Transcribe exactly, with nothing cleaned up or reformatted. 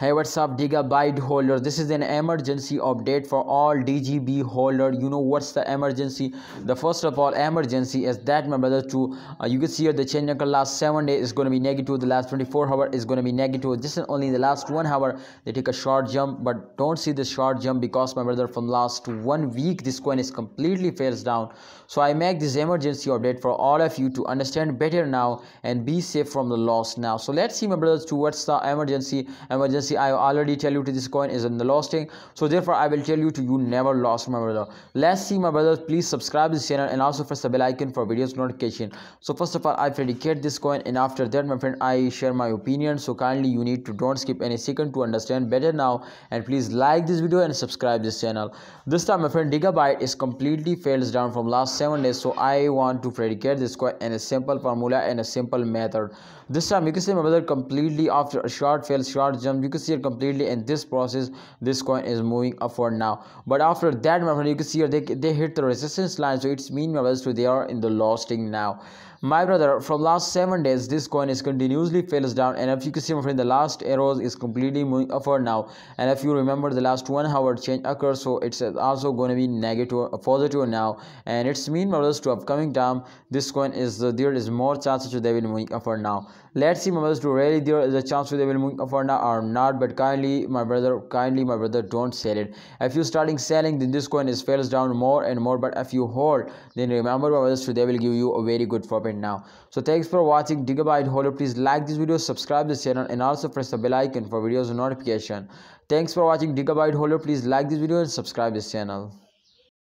Hey, what's up DigiByte holders? This is an emergency update for all D G B holders. You know what's the emergency? The first of all emergency is that, my brother, to uh, you can see here the change number last seven days is going to be negative, the last twenty-four hour is going to be negative. This is only the last one hour. They take a short jump, but don't see the short jump because, my brother, from last one week this coin is completely fails down. So I make this emergency update for all of you to understand better now and be safe from the loss now. So let's see, my brothers, to what's the emergency emergency I already tell you to this coin is in the losting, so therefore I will tell you to you never lost, my brother. Let's see, my brothers. Please subscribe this channel and also press the bell icon for videos notification. So first of all I predicate this coin, and after that, my friend, I share my opinion. So kindly you need to don't skip any second to understand better now, and please like this video and subscribe this channel. This time, my friend, DigiByte is completely fails down from last seven days. So I want to predicate this coin in a simple formula and a simple method. This time you can say, my brother, completely after a short fail, short jump, you can see here completely in this process this coin is moving upward now, but after that, my friend, you can see here they, they hit the resistance line, so it's mean, my brother, so they are in the losting now, my brother. From last seven days this coin is continuously fails down, and if you can see, my friend, the last arrows is completely moving upward now, and if you remember the last one hour change occurs, so it's also going to be negative or positive now, and it's mean, my brothers, to upcoming time this coin is uh, there is more chances to they will moving upward now. Let's see, my brothers, to really there is a chance to they will moving upward now or not, but kindly, my brother, kindly, my brother, don't sell it. If you starting selling, then this coin is fails down more and more, but if you hold, then remember, my brothers, so they will give you a very good profit now. So thanks for watching DigiByte holder. Please like this video, subscribe this channel, and also press the bell icon for videos notification. Thanks for watching DigiByte holder. Please like this video and subscribe this channel.